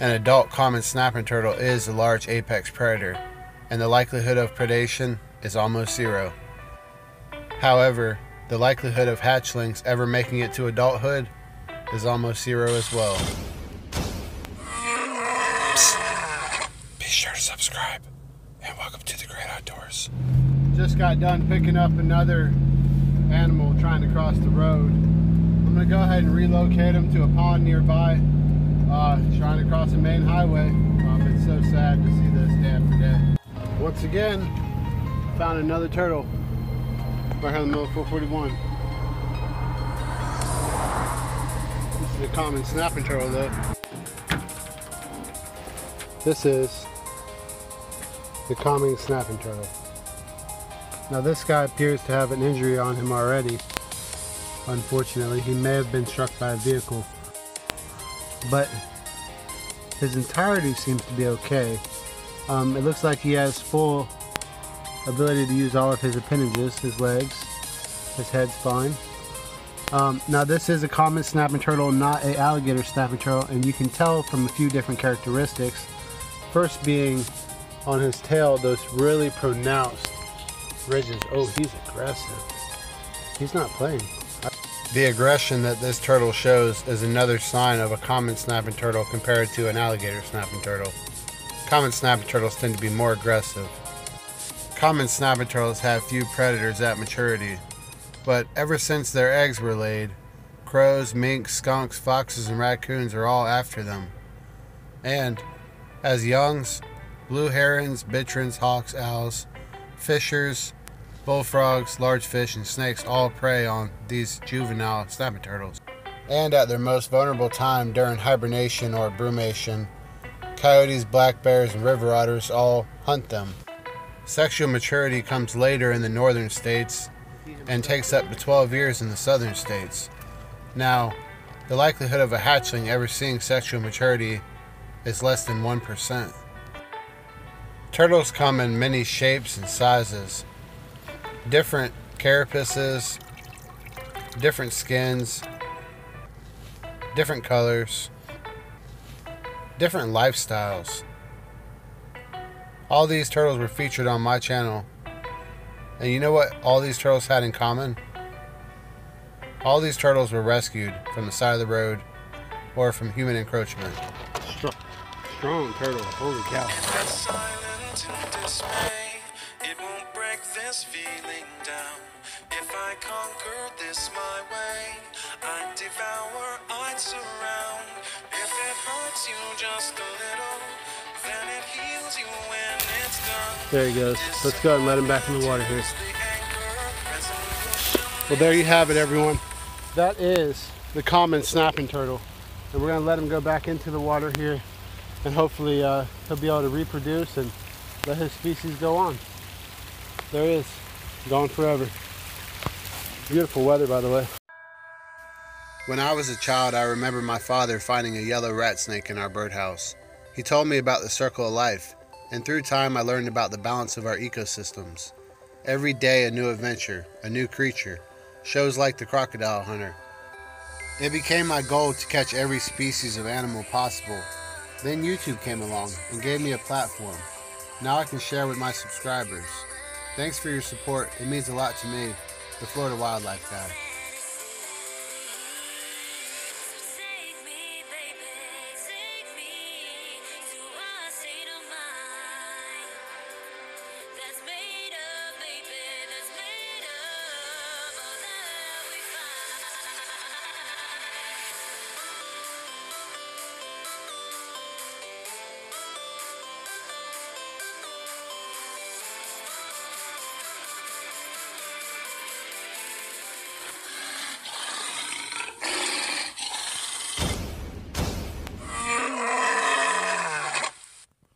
An adult common snapping turtle is a large apex predator, and the likelihood of predation is almost zero. However, the likelihood of hatchlings ever making it to adulthood is almost zero as well. Psst. Be sure to subscribe, and welcome to the Great Outdoors. Just got done picking up another animal trying to cross the road. I'm going to go ahead and relocate him to a pond nearby, trying to cross the main highway. It's so sad to see this day after day. Once again, found another turtle right here in the middle of 441. This is a common snapping turtle though. This is the common snapping turtle. Now this guy appears to have an injury on him already. Unfortunately, he may have been struck by a vehicle, but his entirety seems to be okay. It looks like he has full ability to use all of his appendages, his legs, his head's fine. Now this is a common snapping turtle, not an alligator snapping turtle, and you can tell from a few different characteristics. First being on his tail, those really pronounced ridges. Oh, he's aggressive. He's not playing. The aggression that this turtle shows is another sign of a common snapping turtle compared to an alligator snapping turtle. Common snapping turtles tend to be more aggressive. Common snapping turtles have few predators at maturity, but ever since their eggs were laid, crows, minks, skunks, foxes, and raccoons are all after them. And as youngs, blue herons, bitterns, hawks, owls, fishers, bullfrogs, large fish, and snakes all prey on these juvenile snapping turtles. And at their most vulnerable time during hibernation or brumation, coyotes, black bears, and river otters all hunt them. Sexual maturity comes later in the northern states and takes up to 12 years in the southern states. Now, the likelihood of a hatchling ever seeing sexual maturity is less than 1%. Turtles come in many shapes and sizes. Different carapaces, different skins, different colors, different lifestyles. All these turtles were featured on my channel, and you know what all these turtles had in common? All these turtles were rescued from the side of the road or from human encroachment. Strong turtle, holy cow. This feeling down. If I conquered this my way, I'd devour, I'd surround. If it hurts you just a little, then it heals you when it's done. There he goes. Let's go and let him back in the water here. Well, there you have it, everyone. That is the common snapping turtle. And we're going to let him go back into the water here. And hopefully he'll be able to reproduce and let his species go on. There it is, gone forever. Beautiful weather, by the way. When I was a child, I remember my father finding a yellow rat snake in our birdhouse. He told me about the circle of life, and through time I learned about the balance of our ecosystems. Every day a new adventure, a new creature, shows like the Crocodile Hunter. It became my goal to catch every species of animal possible. Then YouTube came along and gave me a platform. Now I can share with my subscribers. Thanks for your support. It means a lot to me, the Florida Wildlife Guy.